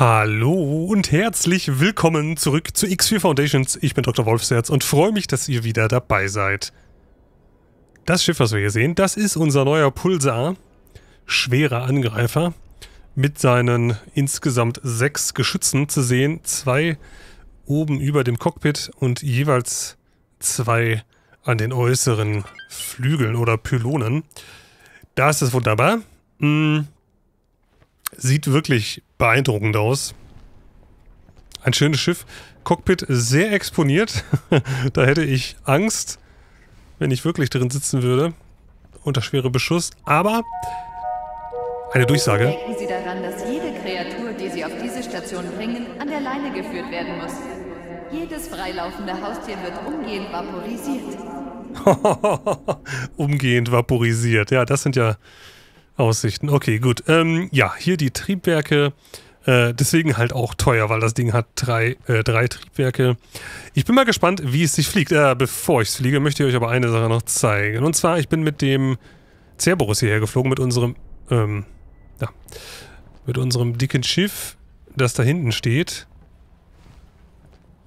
Hallo und herzlich willkommen zurück zu X4 Foundations. Ich bin Dr. Wolfsherz und freue mich, dass ihr wieder dabei seid. Das Schiff, was wir hier sehen, das ist unser neuer Pulsar. Schwerer Angreifer. Mit seinen insgesamt 6 Geschützen zu sehen. 2 oben über dem Cockpit und jeweils 2 an den äußeren Flügeln oder Pylonen. Das ist wunderbar. Sieht wirklich beeindruckend aus. Ein schönes Schiff. Cockpit sehr exponiert. Da hätte ich Angst, wenn ich wirklich drin sitzen würde. Unter schwere Beschuss. Aber eine Durchsage. Denken Sie daran, dass jede Kreatur, die Sie auf diese Station bringen, an der Leine geführt werden muss. Jedes freilaufende Haustier wird umgehend vaporisiert. Umgehend vaporisiert. Ja, das sind ja Aussichten. Okay, gut. Ja, hier die Triebwerke. Deswegen halt auch teuer, weil das Ding hat drei Triebwerke. Ich bin mal gespannt, wie es sich fliegt. Bevor ich es fliege, möchte ich euch aber eine Sache noch zeigen. Und zwar, ich bin mit dem Cerberus hierher geflogen, mit unserem mit unserem dicken Schiff, das da hinten steht.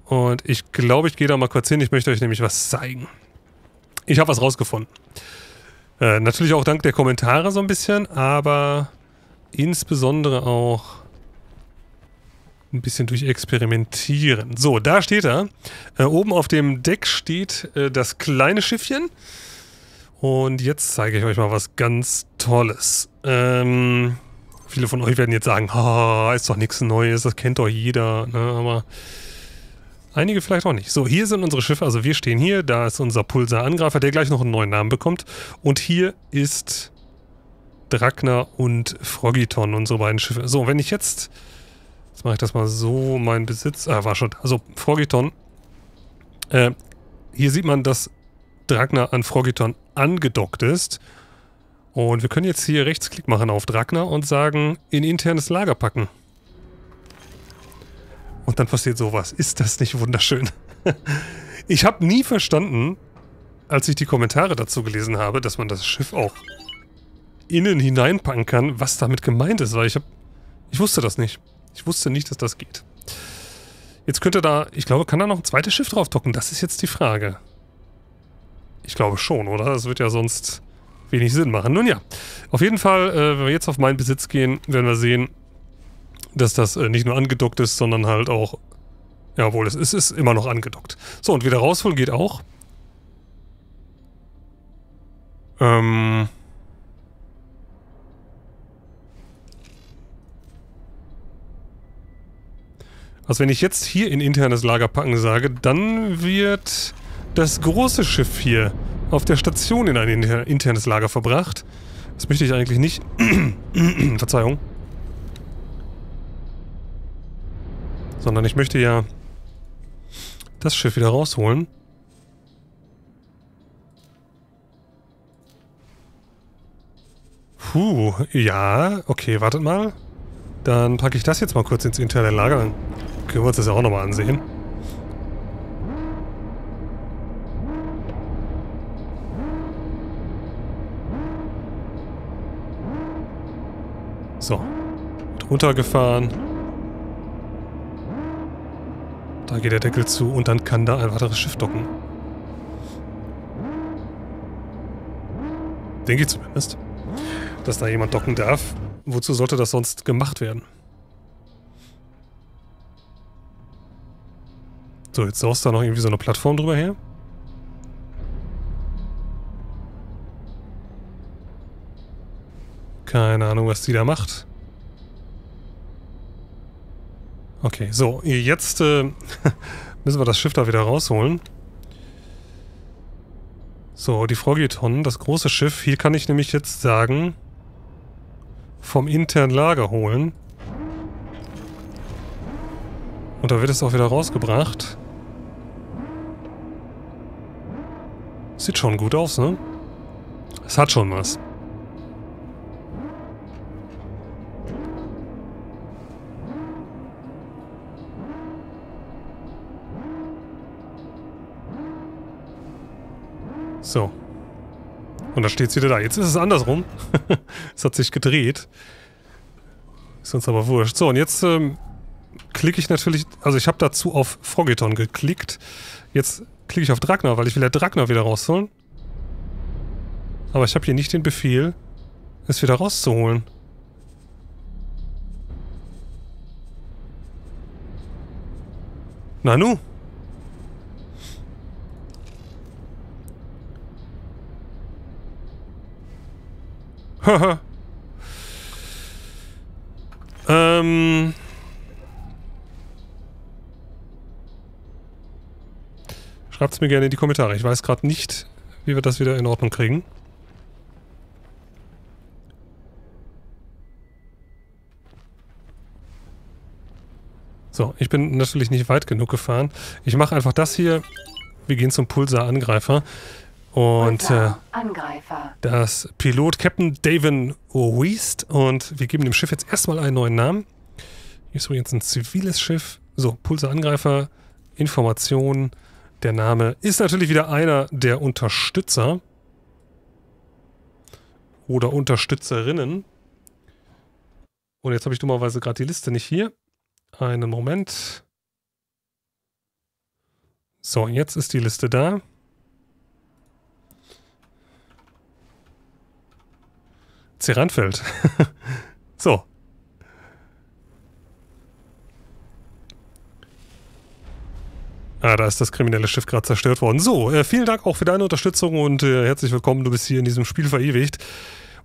Und ich glaube, ich gehe da mal kurz hin. Ich möchte euch nämlich was zeigen. Ich habe was rausgefunden. Natürlich auch dank der Kommentare so ein bisschen, aber insbesondere auch ein bisschen durch Experimentieren. So, da steht er. Oben auf dem Deck steht das kleine Schiffchen. Und jetzt zeige ich euch mal was ganz Tolles. Viele von euch werden jetzt sagen, oh, ist doch nichts Neues, das kennt doch jeder. Ne? Aber einige vielleicht auch nicht. So, hier sind unsere Schiffe. Also wir stehen hier, da ist unser Pulsar-Angreifer, der gleich noch einen neuen Namen bekommt. Und hier ist Drakna und Frogiton, unsere beiden Schiffe. So, wenn ich jetzt... Jetzt mache ich das mal so, mein Besitz... war schon. Also, Frogiton. Hier sieht man, dass Drakna an Frogiton angedockt ist. Und wir können jetzt hier Rechtsklick machen auf Drakna und sagen, in internes Lager packen. Und dann passiert sowas. Ist das nicht wunderschön? Ich habe nie verstanden, als ich die Kommentare dazu gelesen habe, dass man das Schiff auch innen hineinpacken kann, was damit gemeint ist, weil ich wusste das nicht. Ich wusste nicht, dass das geht. Jetzt könnte da, ich glaube, kann da noch ein zweites Schiff drauf docken? Das ist jetzt die Frage. Ich glaube schon, oder? Das wird ja sonst wenig Sinn machen. Nun ja, auf jeden Fall, wenn wir jetzt auf meinen Besitz gehen, werden wir sehen, dass das nicht nur angedockt ist, sondern halt auch... Jawohl, es ist immer noch angedockt. So, und wieder rausholen geht auch. Also wenn ich jetzt hier in internes Lager packen sage, dann wird das große Schiff hier auf der Station in ein internes Lager verbracht. Das möchte ich eigentlich nicht. Verzeihung. Sondern ich möchte ja das Schiff wieder rausholen. Puh, ja, okay, wartet mal. Dann packe ich das jetzt mal kurz ins interne Lager, dann können wir uns das ja auch nochmal ansehen. So, wird runtergefahren. Da geht der Deckel zu und dann kann da ein weiteres Schiff docken. Denke ich zumindest, dass da jemand docken darf. Wozu sollte das sonst gemacht werden? So, jetzt saust da noch irgendwie so eine Plattform drüber her. Keine Ahnung, was die da macht. Okay, so, jetzt müssen wir das Schiff da wieder rausholen. So, die Frogiton, das große Schiff. Hier kann ich nämlich jetzt sagen, vom internen Lager holen. Und da wird es auch wieder rausgebracht. Sieht schon gut aus, ne? Es hat schon was. So. Und da steht es wieder da. Jetzt ist es andersrum. Es hat sich gedreht. Ist uns aber wurscht. So, und jetzt klicke ich natürlich, also ich habe dazu auf Frogiton geklickt. Jetzt klicke ich auf Drakna, weil ich will ja Drakna wieder rausholen. Aber ich habe hier nicht den Befehl, es wieder rauszuholen. Nanu? Haha. Schreibt es mir gerne in die Kommentare. Ich weiß gerade nicht, wie wir das wieder in Ordnung kriegen. So, ich bin natürlich nicht weit genug gefahren. Ich mache einfach das hier. Wir gehen zum Pulsar-Angreifer. Und das Pilot Captain Davin O'Reist. Und wir geben dem Schiff jetzt erstmal einen neuen Namen. Hier ist übrigens ein ziviles Schiff. So, Pulsar-Angreifer, Informationen. Der Name ist natürlich wieder einer der Unterstützer. Oder Unterstützerinnen. Und jetzt habe ich dummerweise gerade die Liste nicht hier. Einen Moment. So, jetzt ist die Liste da. Ceranfeld. So. Ah, da ist das kriminelle Schiff gerade zerstört worden. So, vielen Dank auch für deine Unterstützung und herzlich willkommen, du bist hier in diesem Spiel verewigt.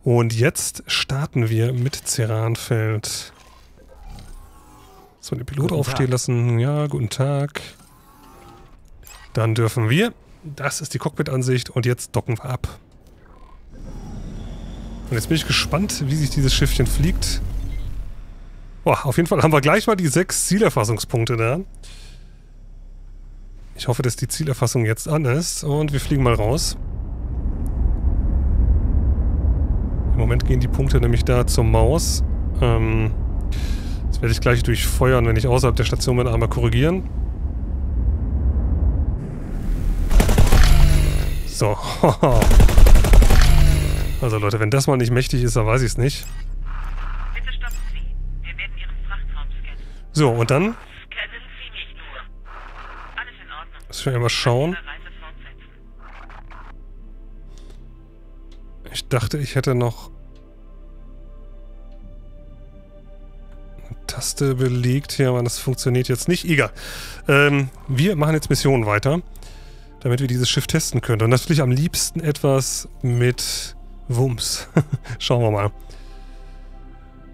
Und jetzt starten wir mit Ceranfeld. So, den Pilot aufstehen lassen. Ja, guten Tag. Dann dürfen wir. Das ist die Cockpit-Ansicht und jetzt docken wir ab. Und jetzt bin ich gespannt, wie sich dieses Schiffchen fliegt. Boah, auf jeden Fall haben wir gleich mal die 6 Zielerfassungspunkte da. Ich hoffe, dass die Zielerfassung jetzt an ist und wir fliegen mal raus. Im Moment gehen die Punkte nämlich da zur Maus. Das werde ich gleich durchfeuern, wenn ich außerhalb der Station bin, einmal korrigieren. So. Also Leute, wenn das mal nicht mächtig ist, dann weiß ich es nicht. Bitte stoppen Sie. Wir werden Ihren Frachtraum scannen. So, und dann? Müssen wir einmal schauen. Ich dachte, ich hätte noch eine Taste belegt hier, aber das funktioniert jetzt nicht. Egal. Wir machen jetzt Missionen weiter, damit wir dieses Schiff testen können. Und natürlich am liebsten etwas mit Wumms. Schauen wir mal.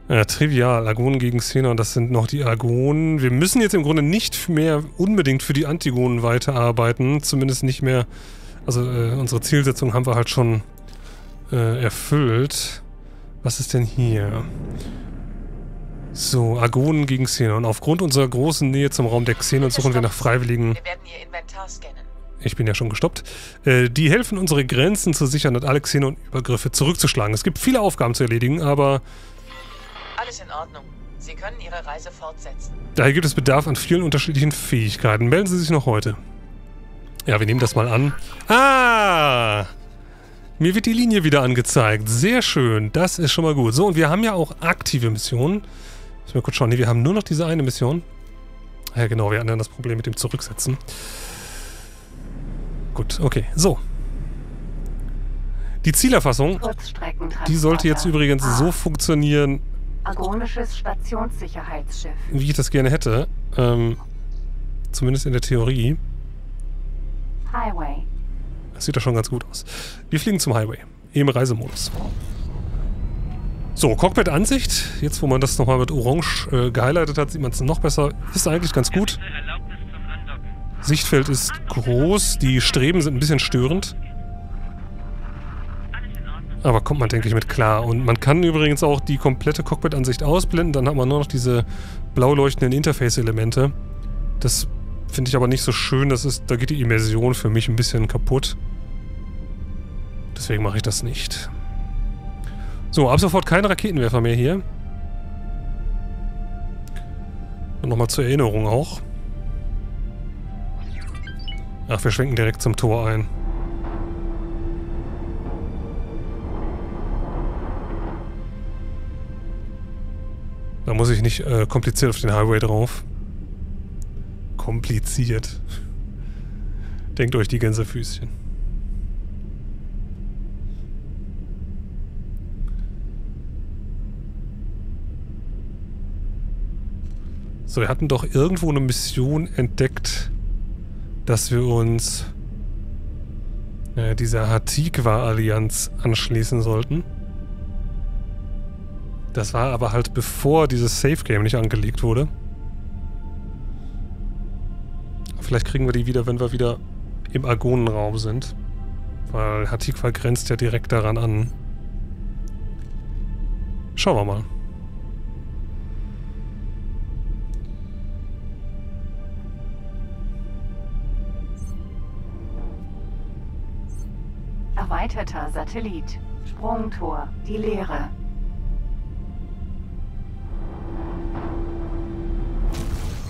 Ja, trivial. Argonen gegen Xenon, das sind noch die Argonen. Wir müssen jetzt im Grunde nicht mehr unbedingt für die Antigonen weiterarbeiten. Zumindest nicht mehr. Also unsere Zielsetzung haben wir halt schon erfüllt. Was ist denn hier? So, Argonen gegen Xenon. Aufgrund unserer großen Nähe zum Raum der Xenon suchen wir nach Freiwilligen. Wir werden ihr Inventar scannen. Ich bin ja schon gestoppt. Die helfen, unsere Grenzen zu sichern und alle Xenon-Übergriffe zurückzuschlagen. Es gibt viele Aufgaben zu erledigen, aber... Alles in Ordnung. Sie können Ihre Reise fortsetzen. Daher gibt es Bedarf an vielen unterschiedlichen Fähigkeiten. Melden Sie sich noch heute. Ja, wir nehmen das mal an. Ah! Mir wird die Linie wieder angezeigt. Sehr schön. Das ist schon mal gut. So, und wir haben ja auch aktive Missionen. Müssen wir kurz schauen. Nee, wir haben nur noch diese eine Mission. Ja, genau. Wir hatten dann das Problem mit dem Zurücksetzen. Gut, okay. So. Die Zielerfassung, die sollte jetzt übrigens so funktionieren... Argonisches Stationssicherheitsschiff. Wie ich das gerne hätte. Zumindest in der Theorie. Highway. Das sieht doch schon ganz gut aus. Wir fliegen zum Highway. Im Reisemodus. So, Cockpit-Ansicht. Jetzt, wo man das nochmal mit Orange gehighlightet hat, sieht man es noch besser. Ist eigentlich ganz gut. Sichtfeld ist groß. Die Streben sind ein bisschen störend. Aber kommt man, denke ich, mit klar. Und man kann übrigens auch die komplette Cockpit-Ansicht ausblenden. Dann hat man nur noch diese blau leuchtenden Interface-Elemente. Das finde ich aber nicht so schön. Das ist, da geht die Immersion für mich ein bisschen kaputt. Deswegen mache ich das nicht. So, ab sofort keine Raketenwerfer mehr hier. Und nochmal zur Erinnerung auch. Ach, wir schwenken direkt zum Tor ein. Da muss ich nicht kompliziert auf den Highway drauf. kompliziert. Denkt euch die Gänsefüßchen. So, wir hatten doch irgendwo eine Mission entdeckt, dass wir uns dieser Hatikvah-Allianz anschließen sollten. Das war aber halt bevor dieses Safe-Game nicht angelegt wurde. Vielleicht kriegen wir die wieder, wenn wir wieder im Argonenraum sind. Weil Hatikvah grenzt ja direkt daran an. Schauen wir mal. Erweiterter Satellit. Sprungtor. Die Leere.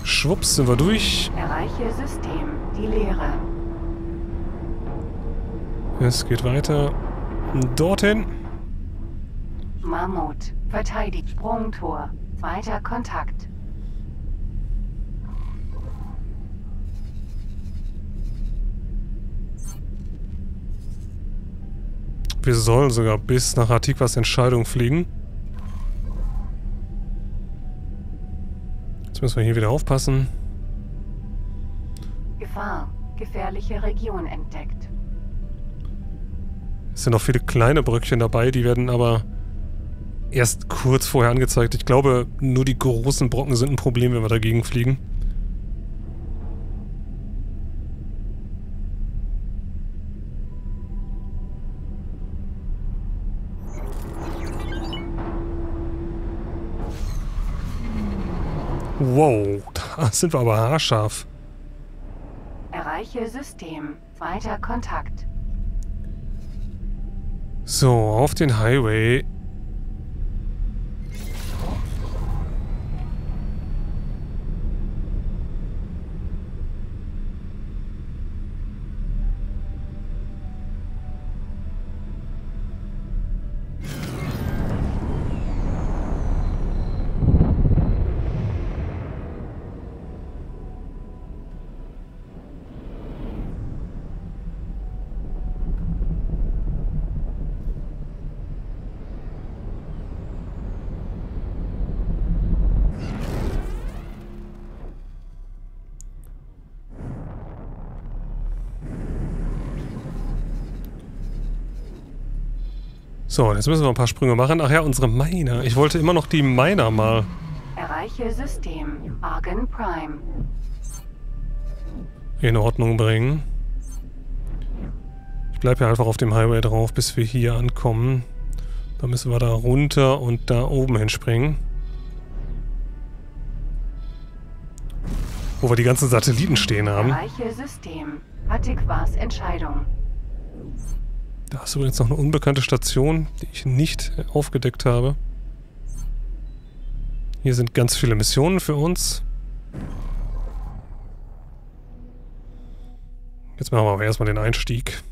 Schwupps, sind wir durch. Erreiche System. Die Leere. Es geht weiter. Dorthin. Mammut. Verteidigt. Sprungtor. Zweiter Kontakt. Wir sollen sogar bis nach Hatikvahs Entscheidung fliegen. Jetzt müssen wir hier wieder aufpassen. Gefahr. Gefährliche Region entdeckt. Es sind noch viele kleine Bröckchen dabei, die werden aber erst kurz vorher angezeigt. Ich glaube, nur die großen Brocken sind ein Problem, wenn wir dagegen fliegen. Wow, da sind wir aber haarscharf. Erreiche System. Zweiter Kontakt. So, auf den Highway. So, jetzt müssen wir ein paar Sprünge machen. Ach ja, unsere Miner. Ich wollte immer noch die Miner mal. Erreiche System. Argon Prime. In Ordnung bringen. Ich bleibe ja einfach auf dem Highway drauf, bis wir hier ankommen. Dann müssen wir da runter und da oben hinspringen. Wo wir die ganzen Satelliten stehen haben. Erreiche System. Hatikvahs Entscheidung. Da ist übrigens noch eine unbekannte Station, die ich nicht aufgedeckt habe. Hier sind ganz viele Missionen für uns. Jetzt machen wir aber erstmal den Einstieg.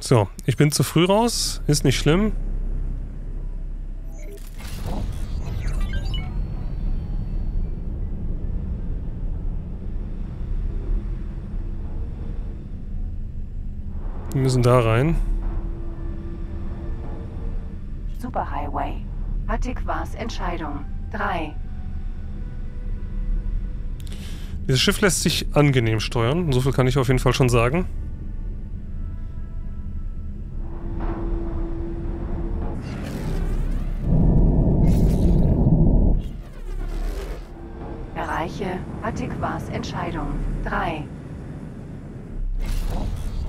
So, ich bin zu früh raus, ist nicht schlimm. Wir müssen da rein. Superhighway. Hatikvahs Entscheidung. 3. Dieses Schiff lässt sich angenehm steuern, so viel kann ich auf jeden Fall schon sagen. Hatikvahs Entscheidung. 3.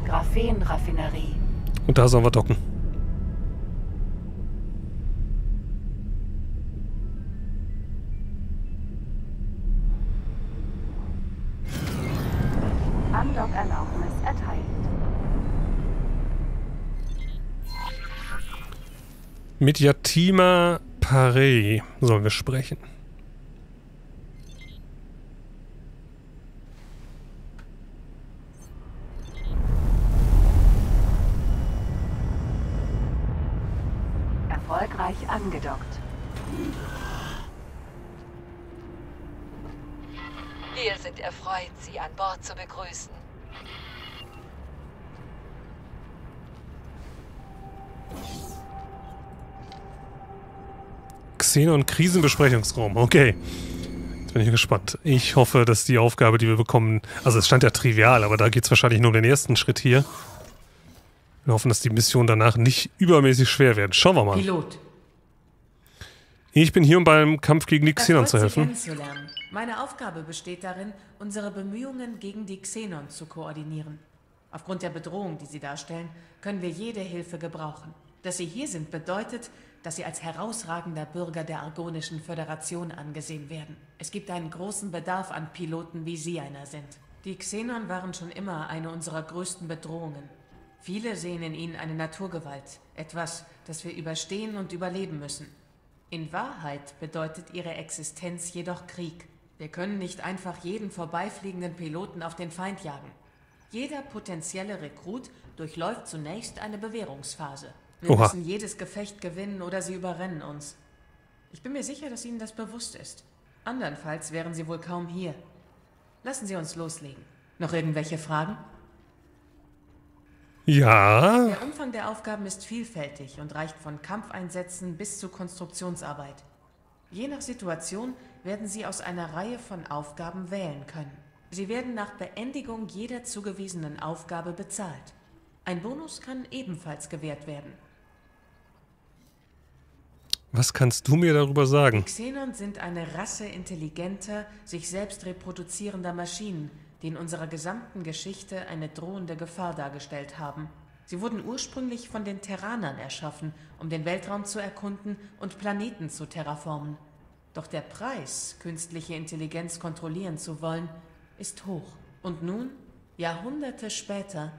Graphenraffinerie. Und da sollen wir docken. Andock-Erlaubnis erteilt. Mit Jatima Paré sollen wir sprechen. erfolgreich angedockt. Wir sind erfreut, Sie an Bord zu begrüßen. Xenon Krisenbesprechungsraum, okay. Jetzt bin ich gespannt. Ich hoffe, dass die Aufgabe, die wir bekommen, also es stand ja trivial, aber da geht es wahrscheinlich nur um den ersten Schritt hier. Wir hoffen, dass die Missionen danach nicht übermäßig schwer werden. Schauen wir mal. Pilot. Ich bin hier, um beim Kampf gegen die Xenon zu helfen. Meine Aufgabe besteht darin, unsere Bemühungen gegen die Xenon zu koordinieren. Aufgrund der Bedrohung, die sie darstellen, können wir jede Hilfe gebrauchen. Dass Sie hier sind, bedeutet, dass Sie als herausragender Bürger der Argonischen Föderation angesehen werden. Es gibt einen großen Bedarf an Piloten, wie Sie einer sind. Die Xenon waren schon immer eine unserer größten Bedrohungen. Viele sehen in ihnen eine Naturgewalt, etwas, das wir überstehen und überleben müssen. In Wahrheit bedeutet ihre Existenz jedoch Krieg. Wir können nicht einfach jeden vorbeifliegenden Piloten auf den Feind jagen. Jeder potenzielle Rekrut durchläuft zunächst eine Bewährungsphase. Wir müssen jedes Gefecht gewinnen oder sie überrennen uns. Ich bin mir sicher, dass Ihnen das bewusst ist. Andernfalls wären Sie wohl kaum hier. Lassen Sie uns loslegen. Noch irgendwelche Fragen? Ja. Der Umfang der Aufgaben ist vielfältig und reicht von Kampfeinsätzen bis zu Konstruktionsarbeit. Je nach Situation werden Sie aus einer Reihe von Aufgaben wählen können. Sie werden nach Beendigung jeder zugewiesenen Aufgabe bezahlt. Ein Bonus kann ebenfalls gewährt werden. Was kannst du mir darüber sagen? Die Xenon sind eine Rasse intelligenter, sich selbst reproduzierender Maschinen, die in unserer gesamten Geschichte eine drohende Gefahr dargestellt haben. Sie wurden ursprünglich von den Terranern erschaffen, um den Weltraum zu erkunden und Planeten zu terraformen. Doch der Preis, künstliche Intelligenz kontrollieren zu wollen, ist hoch. Und nun, Jahrhunderte später,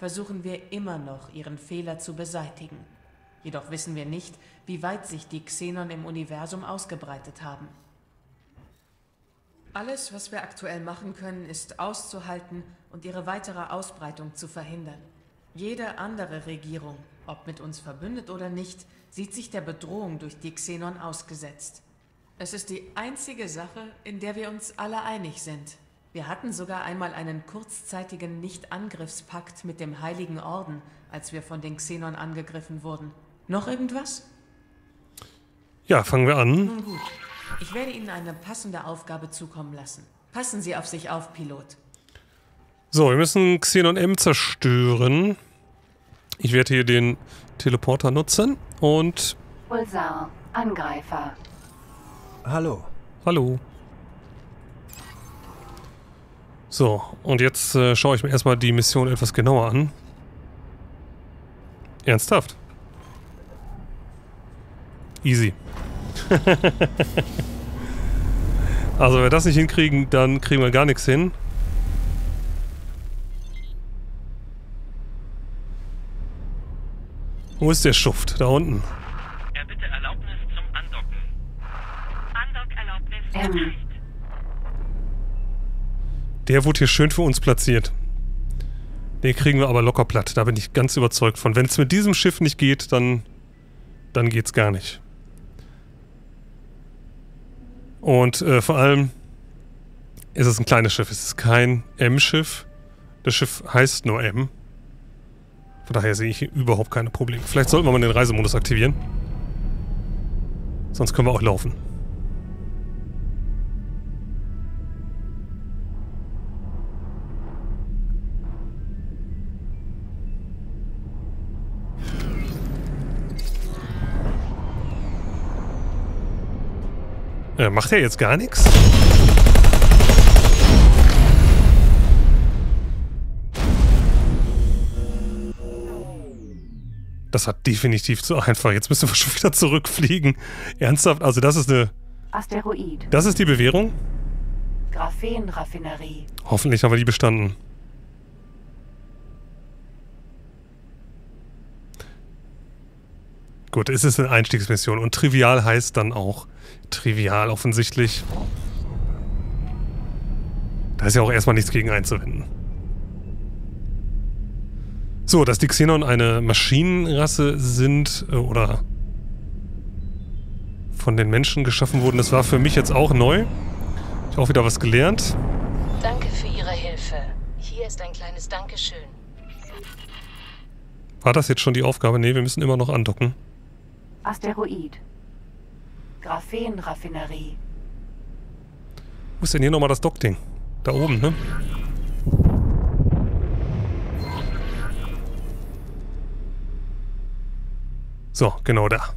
versuchen wir immer noch, ihren Fehler zu beseitigen. Jedoch wissen wir nicht, wie weit sich die Xenon im Universum ausgebreitet haben. Alles, was wir aktuell machen können, ist auszuhalten und ihre weitere Ausbreitung zu verhindern. Jede andere Regierung, ob mit uns verbündet oder nicht, sieht sich der Bedrohung durch die Xenon ausgesetzt. Es ist die einzige Sache, in der wir uns alle einig sind. Wir hatten sogar einmal einen kurzzeitigen Nicht-Angriffspakt mit dem Heiligen Orden, als wir von den Xenon angegriffen wurden. Noch irgendwas? Ja, fangen wir an. Nun gut. Ich werde Ihnen eine passende Aufgabe zukommen lassen. Passen Sie auf sich auf, Pilot. So, wir müssen Xenon M zerstören. Ich werde hier den Teleporter nutzen und... Pulsar, Angreifer. Hallo. Hallo. So, und jetzt schaue ich mir erstmal die Mission etwas genauer an. Ernsthaft? Easy. Also, wenn wir das nicht hinkriegen, dann kriegen wir gar nichts hin. Wo ist der Schuft? Da unten. Erbitte Erlaubnis zum Andocken. Andockerlaubnis erteilt. Der wurde hier schön für uns platziert. Den kriegen wir aber locker platt. Da bin ich ganz überzeugt von. Wenn es mit diesem Schiff nicht geht, dann geht's gar nicht. Und vor allem ist es ein kleines Schiff. Es ist kein M-Schiff. Das Schiff heißt nur M. Von daher sehe ich hier überhaupt keine Probleme. Vielleicht sollten wir mal den Reisemodus aktivieren. Sonst können wir auch laufen. Macht er jetzt gar nichts? Das hat definitiv zu einfach. Jetzt müssen wir schon wieder zurückfliegen. Ernsthaft? Also das ist eine... Asteroid. Das ist die Bewährung? Graphenraffinerie. Hoffentlich haben wir die bestanden. Gut, es ist eine Einstiegsmission und trivial heißt dann auch trivial offensichtlich. Da ist ja auch erstmal nichts gegen einzuwenden. So, dass die Xenon eine Maschinenrasse sind oder von den Menschen geschaffen wurden. Das war für mich jetzt auch neu. Ich habe auch wieder was gelernt. Danke für Ihre Hilfe. Hier ist ein kleines Dankeschön. War das jetzt schon die Aufgabe? Nee, wir müssen immer noch andocken. Asteroid. Graphenraffinerie. Wo ist denn hier nochmal das Dockding? Da oben, ne? So, genau da.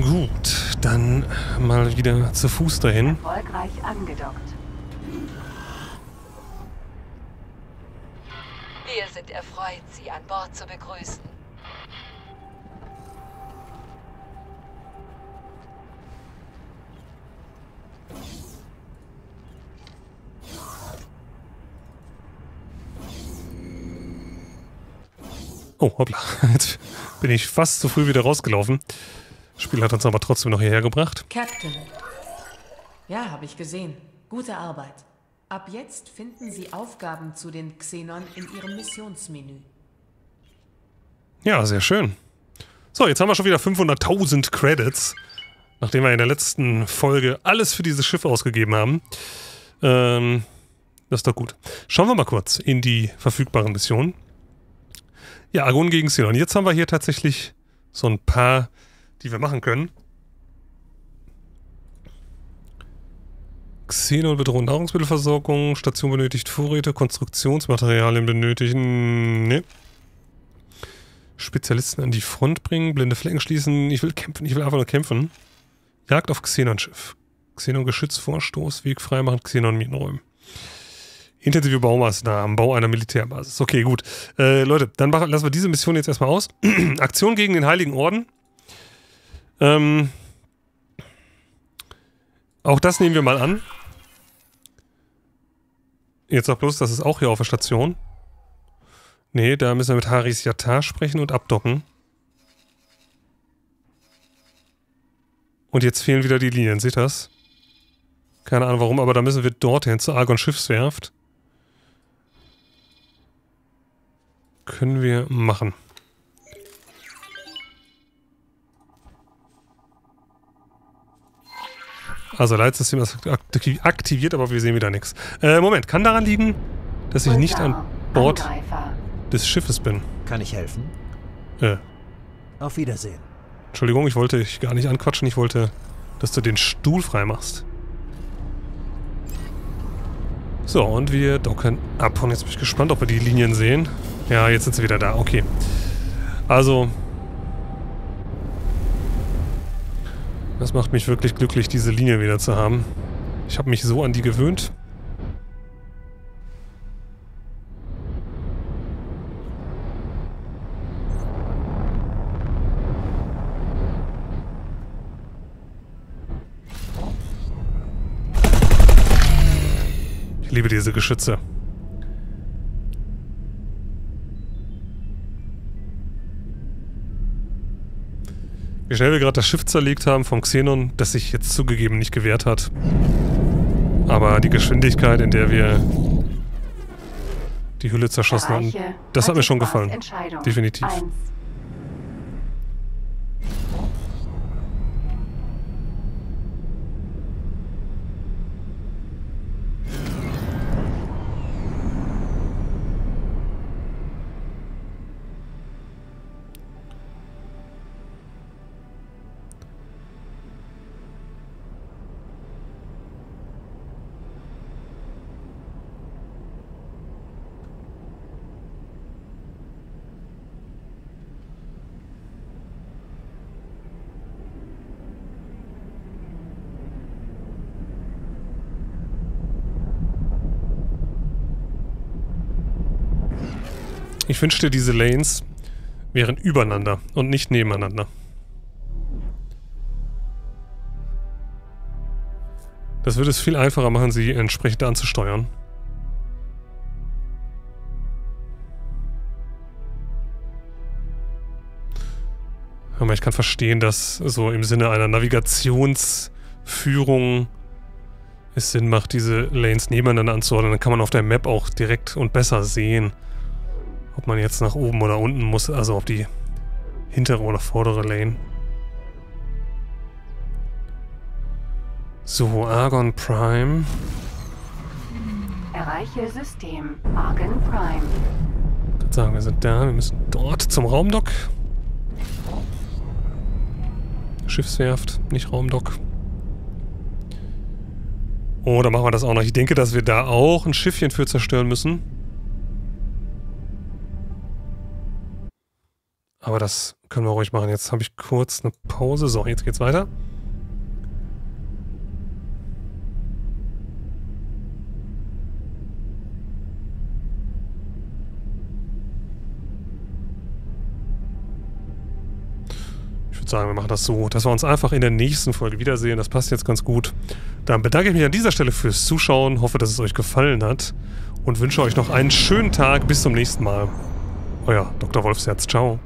Gut, dann mal wieder zu Fuß dahin. Erfolgreich angedockt. Wir sind erfreut, Sie an Bord zu begrüßen. Oh, hoppla. Jetzt bin ich fast zu früh wieder rausgelaufen. Das Spiel hat uns aber trotzdem noch hierher gebracht. Captain. Ja, habe ich gesehen. Gute Arbeit. Ab jetzt finden Sie Aufgaben zu den Xenon in Ihrem Missionsmenü. Ja, sehr schön. So, jetzt haben wir schon wieder 500.000 Credits. Nachdem wir in der letzten Folge alles für dieses Schiff ausgegeben haben. Das ist doch gut. Schauen wir mal kurz in die verfügbaren Missionen. Ja, Argon gegen Xenon. Jetzt haben wir hier tatsächlich so ein paar, die wir machen können. Xenon bedroht Nahrungsmittelversorgung, Station benötigt Vorräte, Konstruktionsmaterialien benötigen. Ne. Spezialisten an die Front bringen, blinde Flecken schließen. Ich will kämpfen, ich will einfach nur kämpfen. Jagd auf Xenon-Schiff. Xenon-Geschütz, Vorstoß, Weg freimachen, Xenon-Minenräumen. Intensive Baumaßnahmen, Bau einer Militärbasis. Okay, gut. Leute, dann lassen wir diese Mission jetzt erstmal aus. Aktion gegen den Heiligen Orden. Auch das nehmen wir mal an. Jetzt sag bloß, das ist auch hier auf der Station. Nee, da müssen wir mit Haris Yatar sprechen und abdocken. Und jetzt fehlen wieder die Linien, seht ihr das? Keine Ahnung warum, aber da müssen wir dorthin zur Argon Schiffswerft. Können wir machen. Also Leitsystem ist aktiviert, aber wir sehen wieder nichts. Moment, kann daran liegen, dass ich nicht an Bord des Schiffes bin. Kann ich helfen? Auf Wiedersehen. Entschuldigung, ich wollte dich gar nicht anquatschen. Ich wollte, dass du den Stuhl freimachst. So, und wir docken ab. Und jetzt bin ich gespannt, ob wir die Linien sehen. Ja, jetzt sind sie wieder da. Okay. Also. Das macht mich wirklich glücklich, diese Linie wieder zu haben. Ich habe mich so an die gewöhnt. Ich liebe diese Geschütze. Wie schnell wir gerade das Schiff zerlegt haben vom Xenon, das sich jetzt zugegeben nicht gewehrt hat. Aber die Geschwindigkeit, in der wir die Hülle zerschossen haben, das hat mir schon gefallen. Definitiv. Ich wünschte, diese Lanes wären übereinander und nicht nebeneinander. Das würde es viel einfacher machen, sie entsprechend anzusteuern. Aber ich kann verstehen, dass so im Sinne einer Navigationsführung es Sinn macht, diese Lanes nebeneinander anzuordnen. Dann kann man auf der Map auch direkt und besser sehen, ob man jetzt nach oben oder unten muss, also auf die hintere oder vordere Lane. So, Argon Prime. Erreiche System Argon Prime. Ich würde sagen, wir sind da. Wir müssen dort zum Raumdock. Schiffswerft, nicht Raumdock. Oh, da machen wir das auch noch. Ich denke, dass wir da auch ein Schiffchen für zerstören müssen. Aber das können wir ruhig machen. Jetzt habe ich kurz eine Pause. So, jetzt geht's weiter. Sagen, wir machen das so, dass wir uns einfach in der nächsten Folge wiedersehen. Das passt jetzt ganz gut. Dann bedanke ich mich an dieser Stelle fürs Zuschauen, hoffe, dass es euch gefallen hat und wünsche euch noch einen schönen Tag. Bis zum nächsten Mal. Euer Dr. Wolfsherz. Ciao.